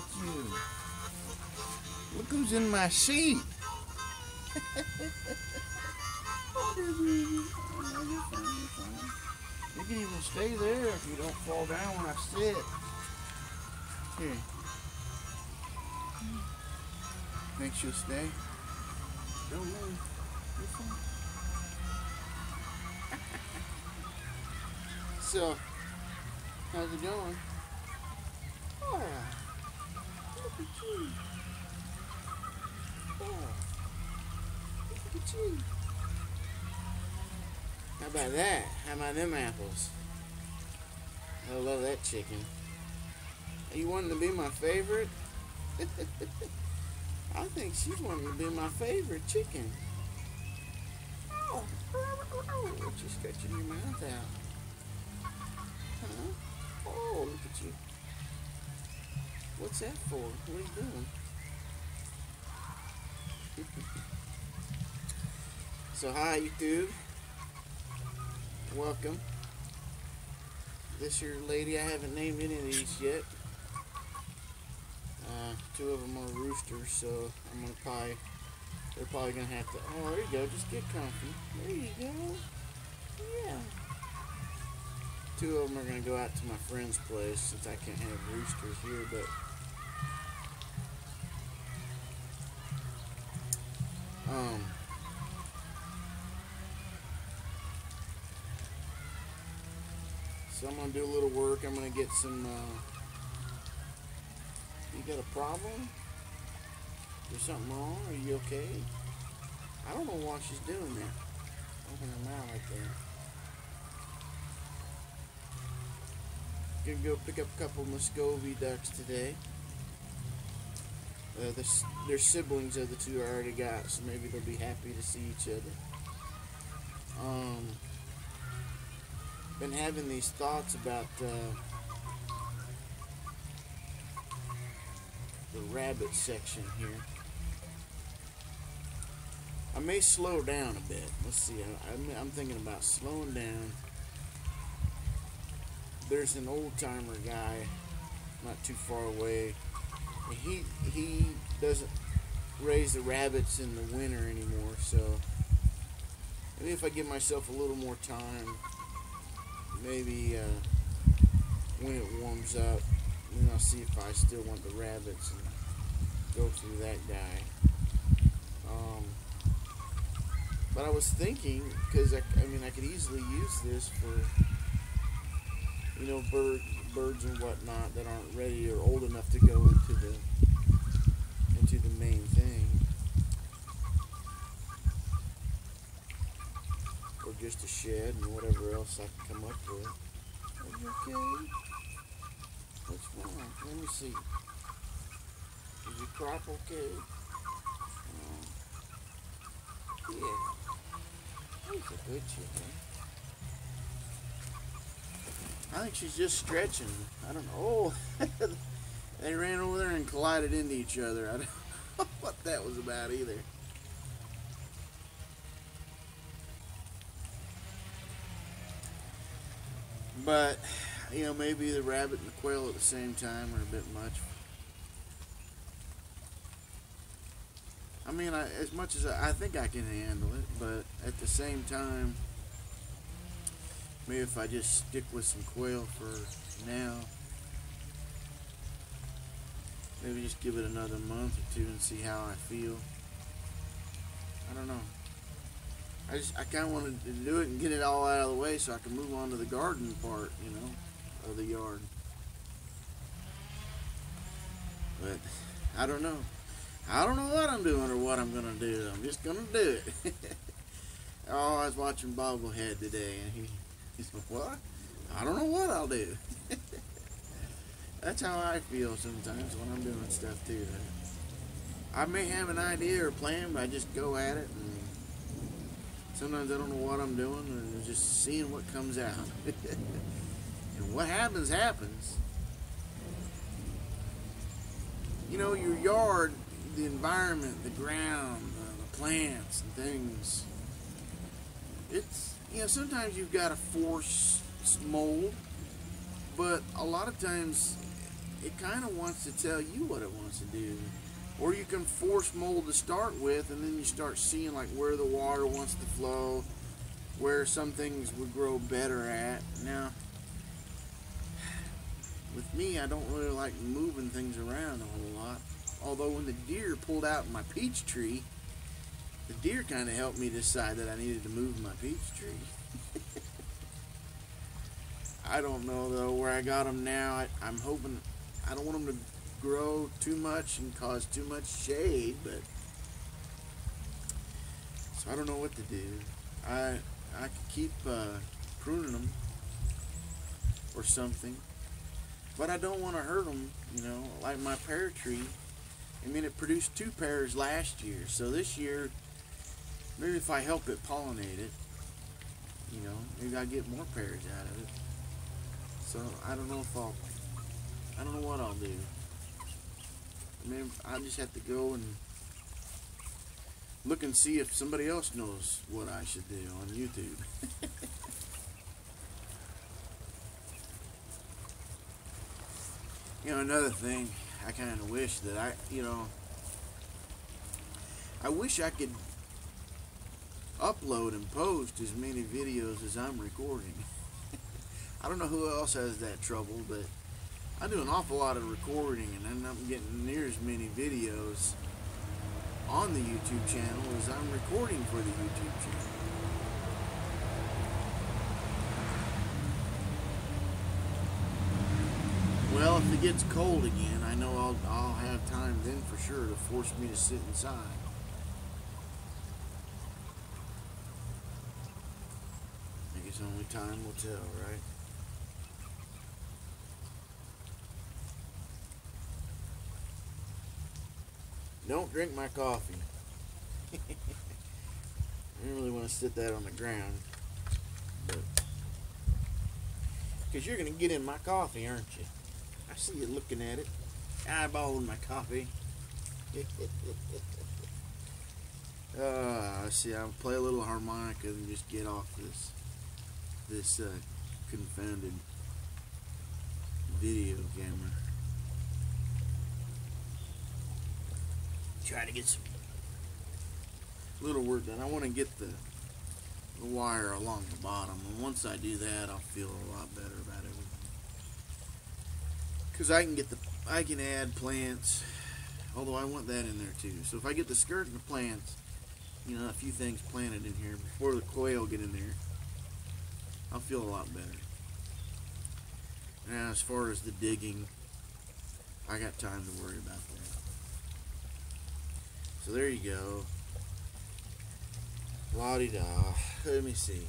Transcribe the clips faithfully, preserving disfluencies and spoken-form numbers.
at you. Look who's in my seat. You can even stay there if you don't fall down when I sit. Here. Think she'll stay? Don't worry. You're fine. So, how's it going? Oh, look at you. Oh, look at you. How about that? How about them apples? I love that chicken. You wanting to be my favorite? I think she's wanting to be my favorite chicken. Oh, what you stretching your mouth out? Huh? Oh, look at you. What's that for? What are you doing? So hi YouTube. Welcome. This your lady. I haven't named any of these yet. Uh, two of them are roosters, so I'm gonna probably they're probably gonna have to. Oh, there you go. Just get comfy. There you go. Yeah. Two of them are gonna go out to my friend's place since I can't have roosters here, but um. So I'm going to do a little work. I'm going to get some, uh, you got a problem? Is something wrong? Are you okay? I don't know why she's doing that. Open her mouth right there. Going to go pick up a couple Muscovy ducks today. Uh, they're, they're siblings of the two I already got, so maybe they'll be happy to see each other. Um... Been having these thoughts about uh, the rabbit section here. I may slow down a bit. Let's see. I, I'm, I'm thinking about slowing down. There's an old timer guy not too far away. He he doesn't raise the rabbits in the winter anymore. So maybe if I give myself a little more time. Maybe uh, when it warms up, then I'll see if I still want the rabbits and go through that guy. Um, but I was thinking, because I, I mean, I could easily use this for, you know, bird, birds and whatnot that aren't ready or old enough to go into the into the main thing, or just a shed and whatever else I can come up with. Are you okay? What's wrong? Let me see. Is your crop okay? Um, yeah. He's a good chicken. I think she's just stretching. I don't know. Oh, they ran over there and collided into each other. I don't know what that was about either. But, you know, maybe the rabbit and the quail at the same time are a bit much. I mean, I, as much as I, I think I can handle it, but at the same time, maybe if I just stick with some quail for now, maybe just give it another month or two and see how I feel. I don't know. I just, I kind of wanted to do it and get it all out of the way so I can move on to the garden part, you know, of the yard. But, I don't know. I don't know what I'm doing or what I'm going to do. I'm just going to do it. Oh, I was watching Bobblehead today, and he, he said, what? I don't know what I'll do. That's how I feel sometimes when I'm doing stuff, too. I may have an idea or plan, but I just go at it and sometimes I don't know what I'm doing, and just seeing what comes out. And what happens, happens. You know, your yard, the environment, the ground, uh, the plants and things. It's, you know, sometimes you've got to force mold, but a lot of times it kind of wants to tell you what it wants to do. Or you can force mold to start with, and then you start seeing like where the water wants to flow, where some things would grow better at. Now, with me, I don't really like moving things around a whole lot. Although when the deer pulled out my peach tree, the deer kind of helped me decide that I needed to move my peach tree. I don't know, though, where I got them now. I, I'm hoping, I don't want them to grow too much and cause too much shade, but, so I don't know what to do. I, I could keep uh, pruning them or something, but I don't want to hurt them, you know, like my pear tree. I mean, it produced two pears last year, so this year, maybe if I help it pollinate it, you know, maybe I'll get more pears out of it. So, I don't know if I'll, I don't know what I'll do. I mean, I just have to go and look and see if somebody else knows what I should do on YouTube. You know, another thing, I kind of wish that I, you know, I wish I could upload and post as many videos as I'm recording. I don't know who else has that trouble, but I do an awful lot of recording and I'm not getting near as many videos on the YouTube channel as I'm recording for the YouTube channel. Well, if it gets cold again, I know I'll, I'll have time then for sure to force me to sit inside. I guess only time will tell, right? Don't drink my coffee. I don't really want to sit that on the ground, but because you're going to get in my coffee, aren't you? I see you looking at it, eyeballing my coffee. uh, see, I'll play a little harmonica and just get off this, this uh, confounded video camera. Try to get some little work done. I want to get the, the wire along the bottom, and once I do that, I'll feel a lot better about everything. Because I can get the, I can add plants, although I want that in there too. So if I get the skirt and the plants, you know, a few things planted in here before the quail get in there, I'll feel a lot better. Now, as far as the digging, I got time to worry about that. So there you go. La-di-da. Let me see.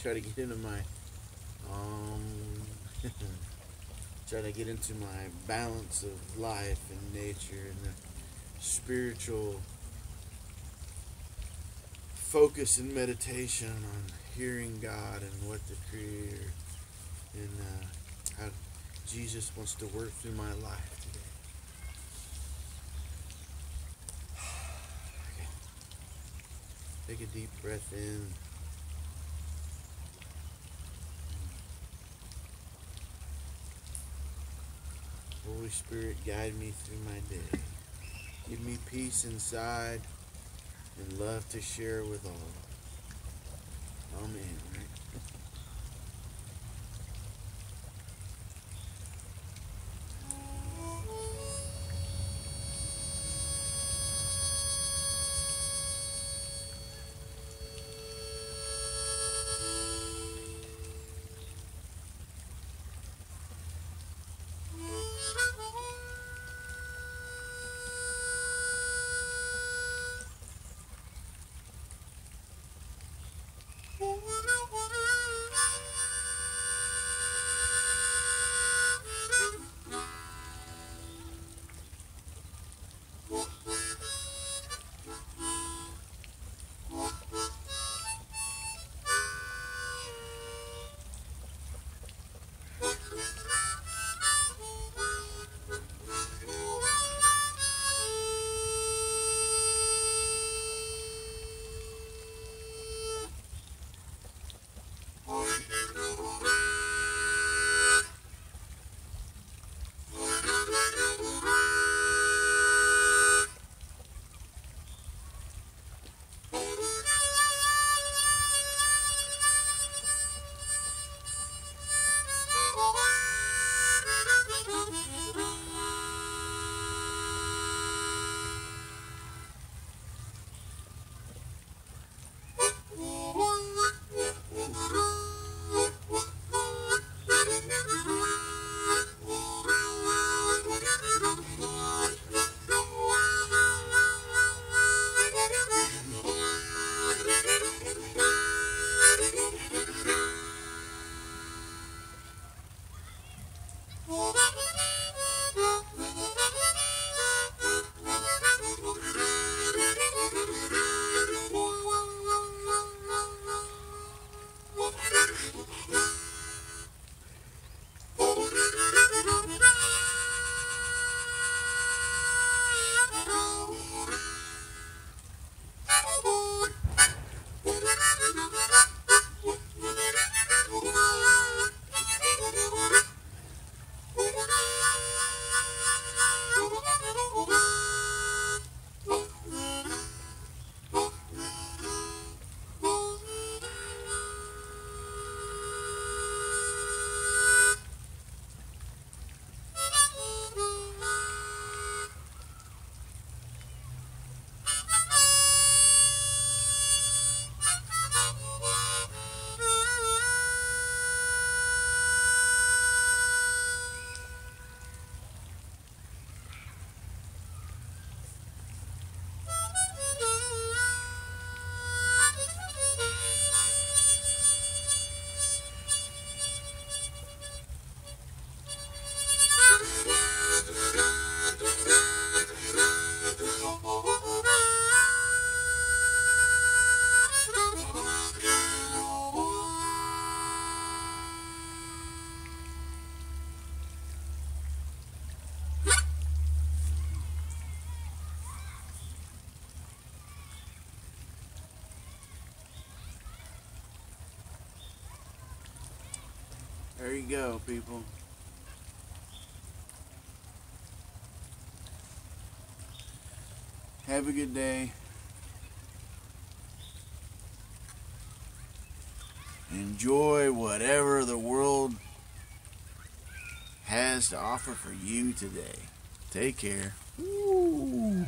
Try to get into my um try to get into my balance of life and nature and the spiritual focus and meditation on hearing God and what the Creator and uh, how Jesus wants to work through my life today. Okay. Take a deep breath in. Holy Spirit, guide me through my day. Give me peace inside and love to share with all. Amen. Right? Woo-woo-woo! There you go, people. Have a good day. Enjoy whatever the world has to offer for you today. Take care. Ooh.